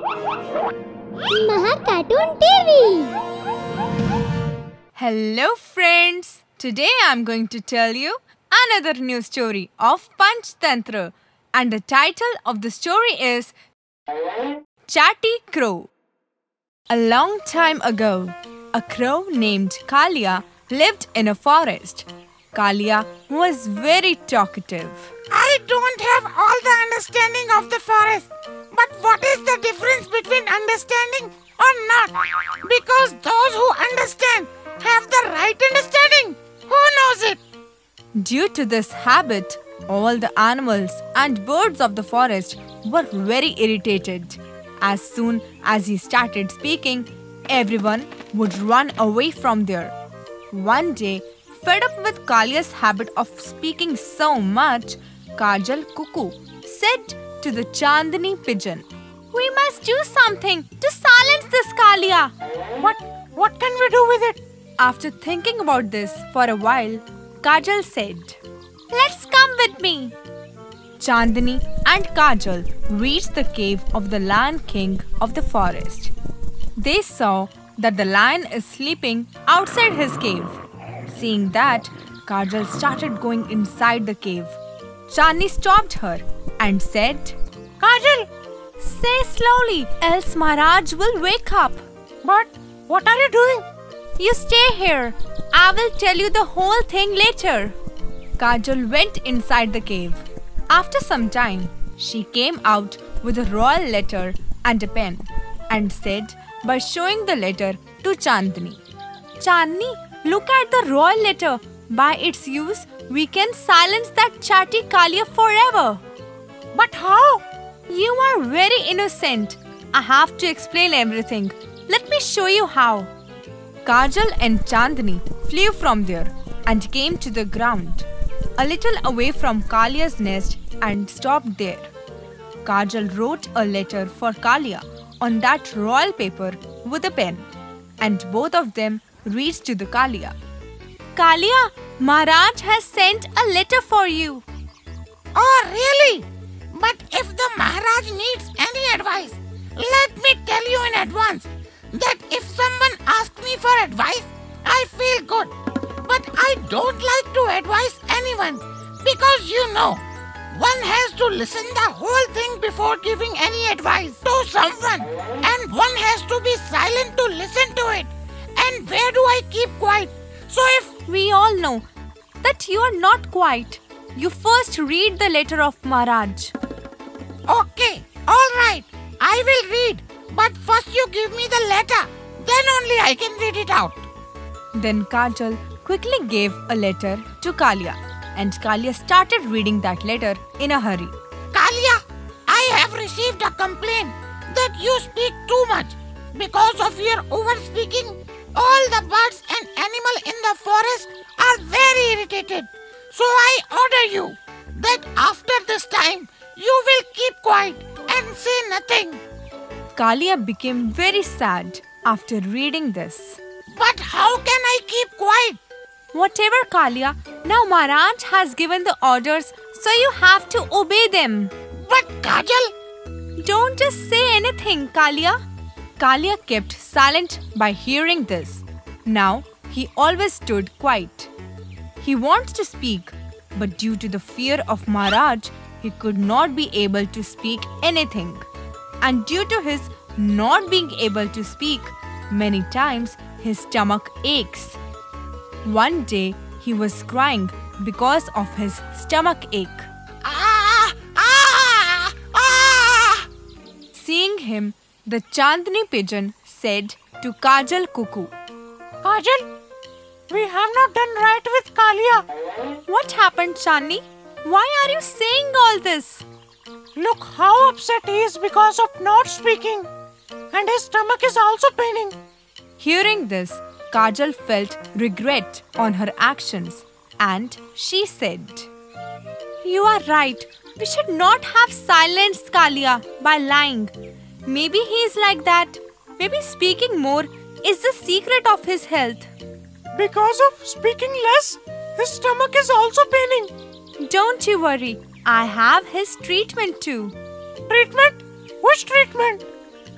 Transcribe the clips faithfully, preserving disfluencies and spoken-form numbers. Maha Cartoon T V. Hello friends. Today I am going to tell you another new story of Panch Tantra, and the title of the story is Chatty Crow. A long time ago, a crow named Kalia lived in a forest. Kalia was very talkative. I don't have all the understanding of the forest. But what is the difference between understanding or not? Because those who understand have the right understanding. Who knows it? Due to this habit, all the animals and birds of the forest were very irritated. As soon as he started speaking, everyone would run away from there. One day, fed up with Kalia's habit of speaking so much, Kajal Cuckoo said to the Chandni pigeon, "We must do something to silence this Kalia." What? What can we do with it? After thinking about this for a while, Kajal said, "Let's come with me." Chandni and Kajal reached the cave of the Lion King of the forest. They saw that the lion is sleeping outside his cave. Seeing that, Kajal started going inside the cave. Chandni stopped her and said, "Kajal, say slowly, else Maharaj will wake up." "But what are you doing?" "You stay here. I will tell you the whole thing later." Kajal went inside the cave. After some time, she came out with a royal letter and a pen and said by showing the letter to Chandni, "Chandni, look at the royal letter. By its use, we can silence that chatty Kalia forever." "But how?" "You are very innocent. I have to explain everything. Let me show you how." Kajal and Chandni flew from there and came to the ground, a little away from Kalia's nest, and stopped there. Kajal wrote a letter for Kalia on that royal paper with a pen, and both of them reached to the Kalia. "Kalia, Maharaj has sent a letter for you." "Oh, really? But if the Maharaj needs any advice, let me tell you in advance that if someone asks me for advice, I feel good. But I don't like to advise anyone because, you know, one has to listen the whole thing before giving any advice to someone, and one has to be silent to listen to it. And where do I keep quiet? So if—" "We all know that you are not quiet. You first read the letter of Maharaj." "Okay, all right. I will read. But first you give me the letter. Then only I can read it out." Then Kajal quickly gave a letter to Kalia, and Kalia started reading that letter in a hurry. "Kalia, I have received a complaint that you speak too much. Because of your over-speaking, all the birds and animals in the forest are very irritated. So I order you that after this time, you will keep quiet and say nothing." Kalia became very sad after reading this. "But how can I keep quiet?" "Whatever, Kalia. Now Maharaj has given the orders, so you have to obey them." "But Kajal—" "Don't just say anything, Kalia." Kalia kept silent by hearing this. Now he always stood quiet. He wants to speak, but due to the fear of Maharaj, he could not be able to speak anything. And due to his not being able to speak, many times his stomach aches. One day he was crying because of his stomach ache. Ah, ah, ah. Seeing him, the Chandni pigeon said to Kajal Cuckoo, "Kajal, we have not done right with Kalia." "What happened, Chandni? Why are you saying all this?" "Look how upset he is because of not speaking. And his stomach is also paining." Hearing this, Kajal felt regret on her actions, and she said, "You are right. We should not have silenced Kalia by lying. Maybe he is like that. Maybe speaking more is the secret of his health." "Because of speaking less, his stomach is also paining." "Don't you worry. I have his treatment too." "Treatment? Which treatment?"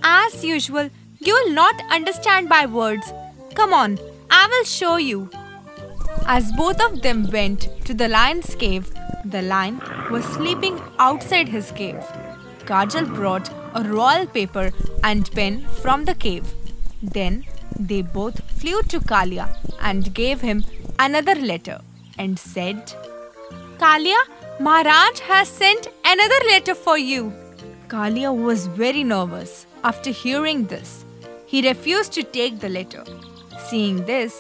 As usual, you will not understand by words. Come on, I will show you. As both of them went to the lion's cave, the lion was sleeping outside his cave. Kajal brought a royal paper and pen from the cave. Then they both flew to Kalia and gave him another letter and said, "Kalia, Maharaj has sent another letter for you." Kalia was very nervous after hearing this. He refused to take the letter. Seeing this,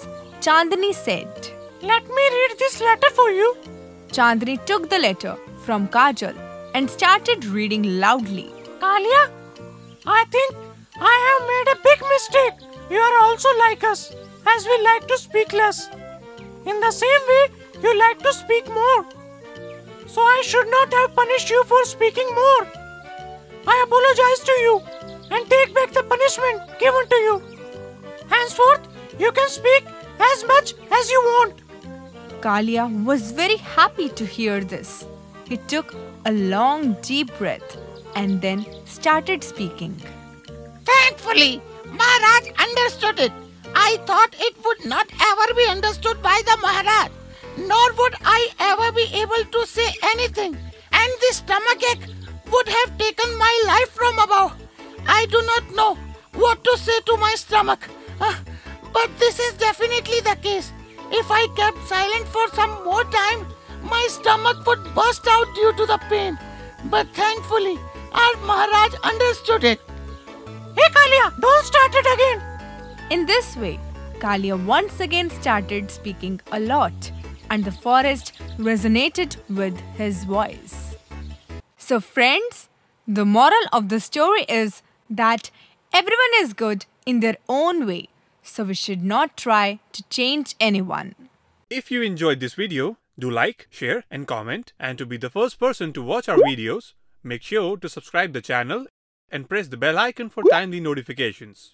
Chandni said, "Let me read this letter for you." Chandni took the letter from Kajal and started reading loudly. "Kalia, I think I have made a big mistake. You are also like us, as we like to speak less. In the same way, you like to speak more. So I should not have punished you for speaking more. I apologize to you and take back the punishment given to you. Henceforth, you can speak as much as you want." Kalia was very happy to hear this. He took a long, deep breath and then started speaking. "Thankfully, Maharaj understood it. I thought it would not ever be understood by the Maharaj, nor would I ever be able to say anything, and this stomachache would have taken my life from above. I do not know what to say to my stomach, uh, but this is definitely the case. If I kept silent for some more time, my stomach would burst out due to the pain, but thankfully, our Maharaj understood it." "Hey Kalia, don't start it again." In this way, Kalia once again started speaking a lot, and the forest resonated with his voice. So friends, the moral of the story is that everyone is good in their own way, so we should not try to change anyone. If you enjoyed this video, do like, share and comment, and to be the first person to watch our videos, make sure to subscribe the channel and press the bell icon for timely notifications.